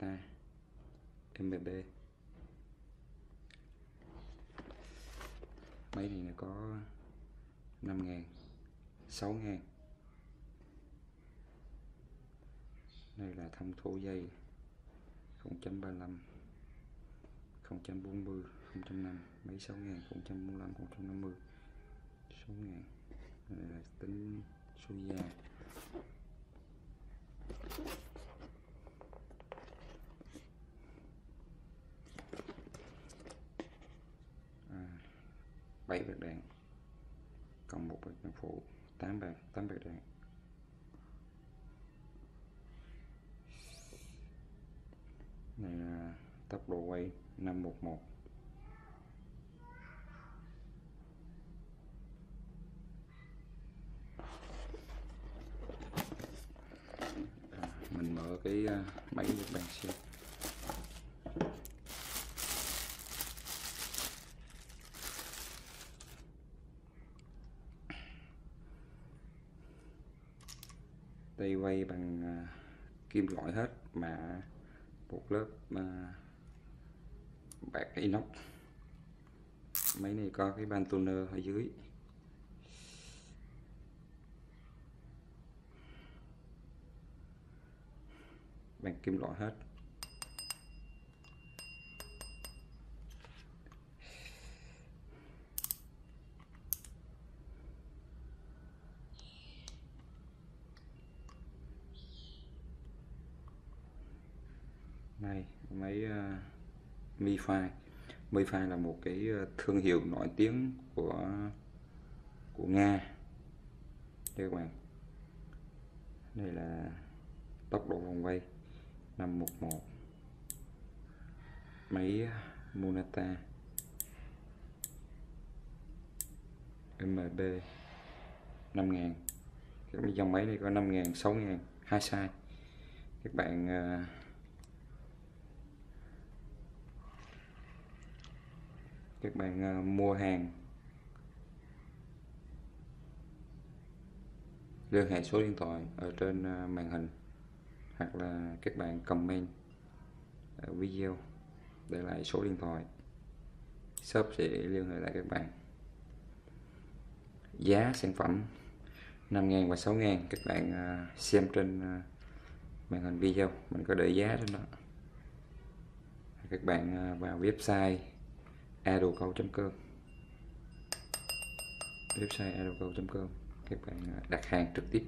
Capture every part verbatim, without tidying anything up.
hai em bê bê. Máy này nó có năm ngàn, sáu ngàn. Đây là thông thổ dây không chấm ba lăm, không chấm bốn mươi, không chấm năm, mấy sáu ngàn, không chấm bốn mươi lăm, không chấm năm mươi, sáu ngàn. Đây là tính số da. bảy bạc đạn, cộng một bạc đạn phụ, tám bạc, tám bạc đạn. Này là tốc độ quay năm một một. À, mình mở cái máy Nhật Bản xem. Đây quay bằng à, kim loại hết mà một lớp à, bạc inox. Máy này có cái ban toner ở dưới. Bằng kim loại hết. Này, máy uh, Mifine. Mifine là một cái thương hiệu nổi tiếng của của Nga. Đây các bạn. Đây là tốc độ vòng quay năm một một. Máy Moneta em bê năm ngàn. Cái dòng máy này có năm ngàn, sáu ngàn, hai size. Các bạn uh, các bạn uh, mua hàng, liên hệ số điện thoại ở trên uh, màn hình, hoặc là các bạn comment ở video để lại số điện thoại, shop sẽ liên hệ lại các bạn. Giá sản phẩm năm ngàn và sáu ngàn, các bạn uh, xem trên uh, màn hình video, mình có để giá trên đó. Các bạn uh, vào website adocau chấm com, website adocau chấm com, các bạn đặt hàng trực tiếp.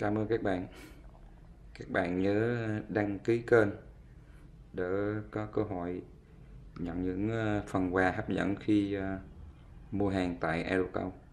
Cảm ơn các bạn. Các bạn nhớ đăng ký kênh để có cơ hội nhận những phần quà hấp dẫn khi mua hàng tại adocau.